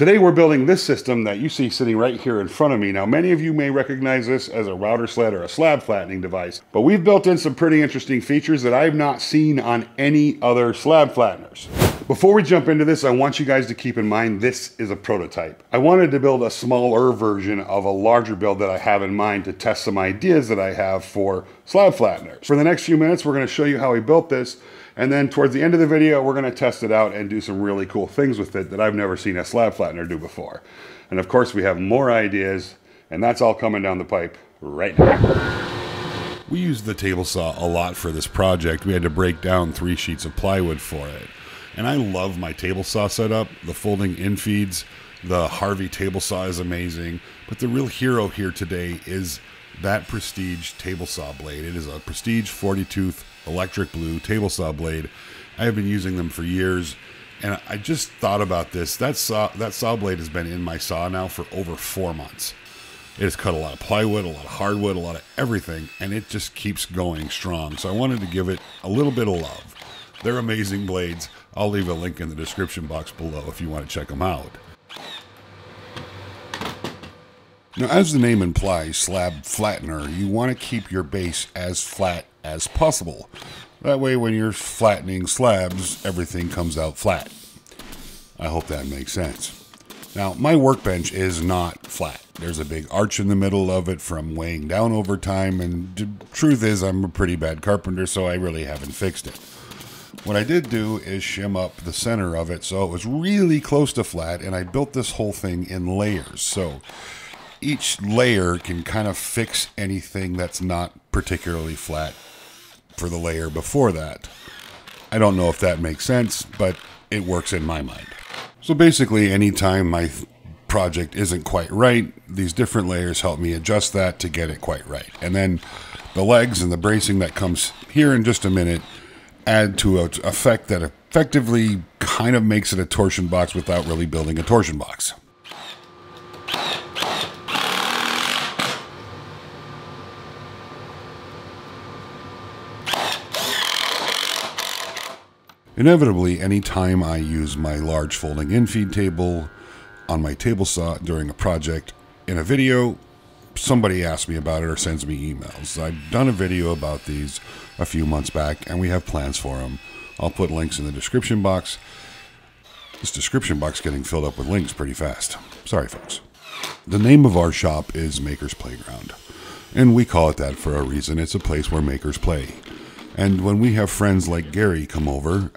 Today we're building this system that you see sitting right here in front of me. Now many of you may recognize this as a router sled or a slab flattening device, but we've built in some pretty interesting features that I've not seen on any other slab flatteners. Before we jump into this, I want you guys to keep in mind this is a prototype. I wanted to build a smaller version of a larger build that I have in mind to test some ideas that I have for slab flatteners. For the next few minutes, we're going to show you how we built this, and then towards the end of the video, we're going to test it out and do some really cool things with it that I've never seen a slab flattener do before. And of course, we have more ideas, and that's all coming down the pipe right now. We used the table saw a lot for this project. We had to break down 3 sheets of plywood for it. And I love my table saw setup, the folding in feeds, the Harvey table saw is amazing, but the real hero here today is that Prestige table saw blade. It is a Prestige 40-tooth electric blue table saw blade. I have been using them for years, and I just thought about this. That saw blade has been in my saw now for over 4 months. It has cut a lot of plywood, a lot of hardwood, a lot of everything, and it just keeps going strong. So I wanted to give it a little bit of love. They're amazing blades. I'll leave a link in the description box below if you want to check them out. Now, as the name implies, slab flattener, you want to keep your base as flat as possible. That way, when you're flattening slabs, everything comes out flat. I hope that makes sense. Now, my workbench is not flat. There's a big arch in the middle of it from weighing down over time, and the truth is I'm a pretty bad carpenter, so I really haven't fixed it. What I did do is shim up the center of it so it was really close to flat, and I built this whole thing in layers. So each layer can kind of fix anything that's not particularly flat for the layer before that. I don't know if that makes sense, but it works in my mind. So basically, anytime my project isn't quite right, these different layers help me adjust that to get it quite right. And then the legs and the bracing that comes here in just a minute add to an effect that effectively kind of makes it a torsion box without really building a torsion box. Inevitably, anytime I use my large folding infeed table on my table saw during a project in a video, somebody asks me about it or sends me emails. I've done a video about these a few months back, and we have plans for them. I'll put links in the description box. This description box is getting filled up with links pretty fast. Sorry, folks. The name of our shop is Maker's Playground, and we call it that for a reason. It's a place where makers play. And when we have friends like Gary come over,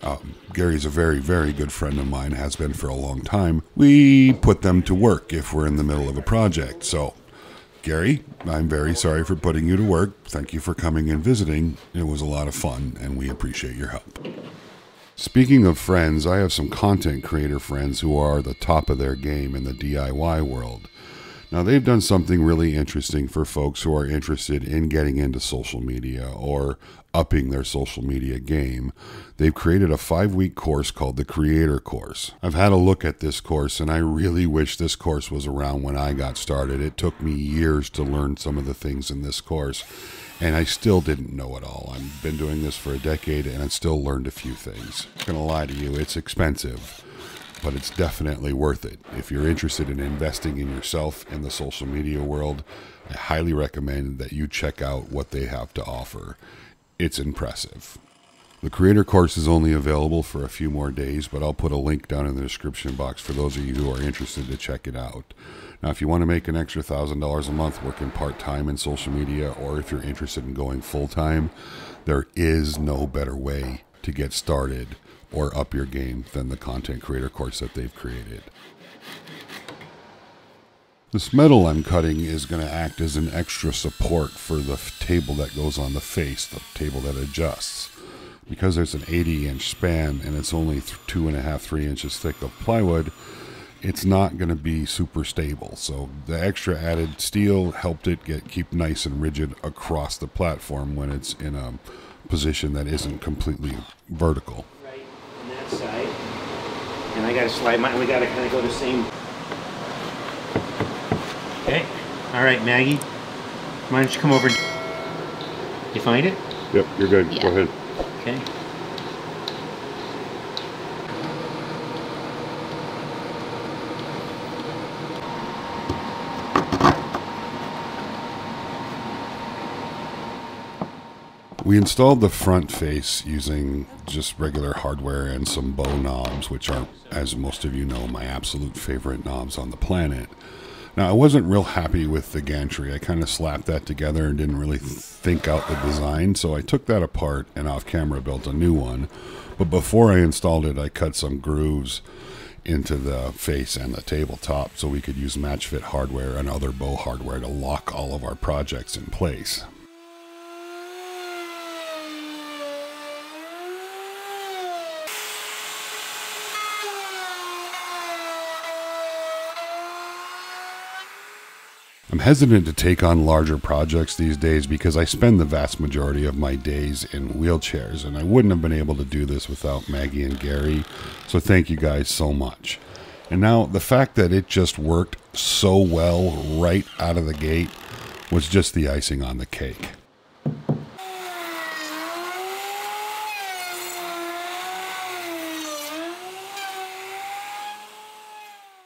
Gary's a very, very good friend of mine, has been for a long time, we put them to work if we're in the middle of a project. So, Gary, I'm very sorry for putting you to work. Thank you for coming and visiting. It was a lot of fun, and we appreciate your help. Speaking of friends, I have some content creator friends who are the top of their game in the DIY world. Now, they've done something really interesting for folks who are interested in getting into social media or upping their social media game. They've created a 5-week course called the Creator course. I've had a look at this course, and I really wish this course was around when I got started. It took me years to learn some of the things in this course, and I still didn't know it all. I've been doing this for a decade, and I've still learned a few things. I'm not gonna lie to you, it's expensive, but it's definitely worth it. If you're interested in investing in yourself in the social media world, I highly recommend that you check out what they have to offer. It's impressive. The Creator course is only available for a few more days, but I'll put a link down in the description box for those of you who are interested to check it out. Now, if you want to make an extra $1,000 a month working part-time in social media, or if you're interested in going full-time, there is no better way to get started or up your game than the content creator course that they've created. This metal I'm cutting is going to act as an extra support for the table that goes on the face, the table that adjusts. Because there's an 80-inch span and it's only 2.5–3 inches thick of plywood, it's not going to be super stable. So the extra added steel helped it keep nice and rigid across the platform when it's in a position that isn't completely vertical. Side, and I gotta slide mine. We gotta kind of go the same. Okay. All right, Maggie. Why don't you come over? You find it? Yep, you're good. Yeah. Go ahead. Okay. We installed the front face using just regular hardware and some Bosch knobs, which are, as most of you know, my absolute favorite knobs on the planet. Now, I wasn't real happy with the gantry. I kind of slapped that together and didn't really think out the design, so I took that apart and off camera built a new one. But before I installed it, I cut some grooves into the face and the tabletop so we could use match fit hardware and other Bosch hardware to lock all of our projects in place. I'm hesitant to take on larger projects these days because I spend the vast majority of my days in wheelchairs, and I wouldn't have been able to do this without Maggie and Gary, so thank you guys so much. And now, the fact that it just worked so well right out of the gate was just the icing on the cake.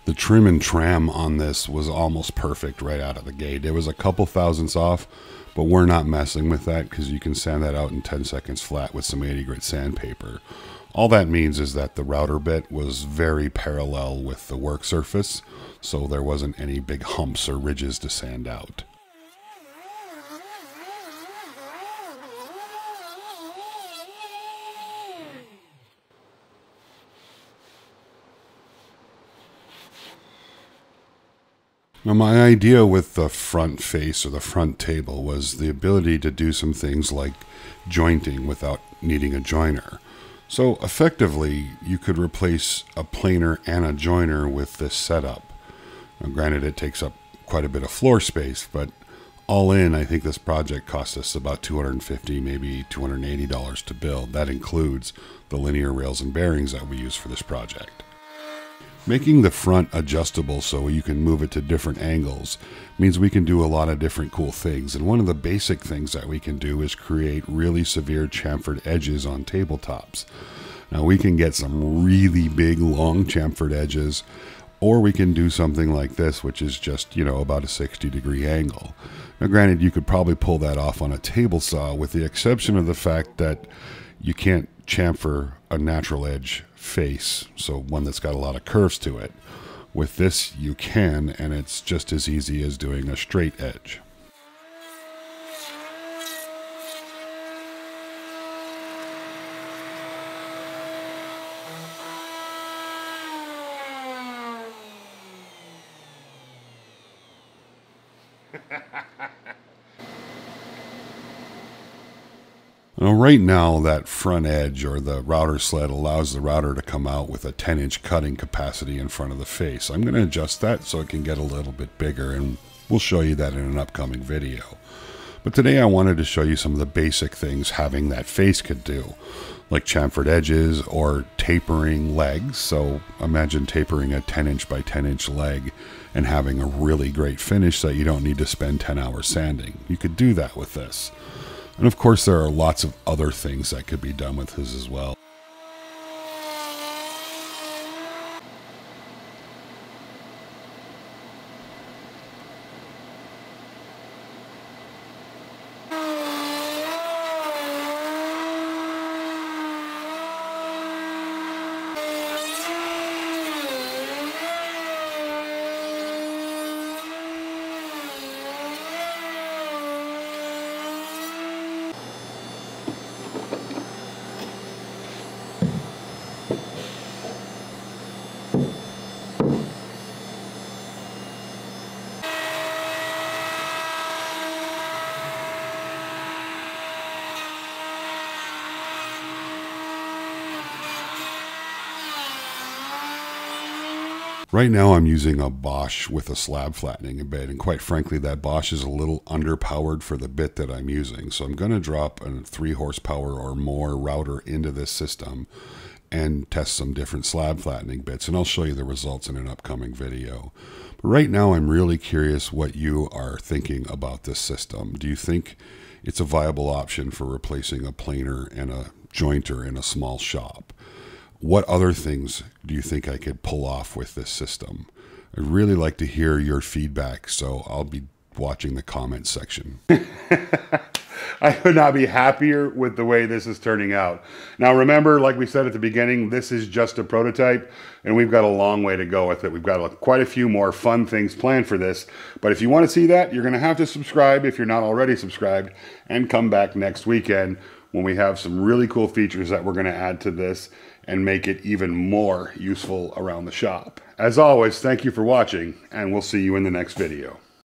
The trim and tram on this was almost perfect right out of the gate. It was a couple thousandths off, but we're not messing with that because you can sand that out in 10 seconds flat with some 80 grit sandpaper. All that means is that the router bit was very parallel with the work surface, so there wasn't any big humps or ridges to sand out. Now, my idea with the front face or the front table was the ability to do some things like jointing without needing a joiner. So effectively, you could replace a planer and a joiner with this setup. Now, granted, it takes up quite a bit of floor space, but all in, I think this project cost us about $250, maybe $280 to build. That includes the linear rails and bearings that we use for this project. Making the front adjustable so you can move it to different angles means we can do a lot of different cool things, and one of the basic things that we can do is create really severe chamfered edges on tabletops. Now, we can get some really big long chamfered edges, or we can do something like this, which is just, you know, about a 60-degree angle. Now, granted, you could probably pull that off on a table saw, with the exception of the fact that you can't chamfer a natural edge face, so one that's got a lot of curves to it. With this you can, and it's just as easy as doing a straight edge. Now, right now, that front edge or the router sled allows the router to come out with a 10-inch cutting capacity in front of the face. I'm going to adjust that so it can get a little bit bigger, and we'll show you that in an upcoming video. But today I wanted to show you some of the basic things having that face could do, like chamfered edges or tapering legs. So imagine tapering a 10-inch by 10-inch leg and having a really great finish that you don't need to spend 10 hours sanding. You could do that with this. And of course, there are lots of other things that could be done with this as well. Right now I'm using a Bosch with a slab flattening bit, and quite frankly that Bosch is a little underpowered for the bit that I'm using. So I'm going to drop a 3 horsepower or more router into this system and test some different slab flattening bits, and I'll show you the results in an upcoming video. But right now I'm really curious what you are thinking about this system. Do you think it's a viable option for replacing a planer and a jointer in a small shop? What other things do you think I could pull off with this system? I'd really like to hear your feedback, so I'll be watching the comment section. I could not be happier with the way this is turning out. Now remember, like we said at the beginning, this is just a prototype and we've got a long way to go with it. We've got quite a few more fun things planned for this, but if you want to see that, you're going to have to subscribe if you're not already subscribed, and come back next weekend when we have some really cool features that we're going to add to this and make it even more useful around the shop. As always, thank you for watching, and we'll see you in the next video.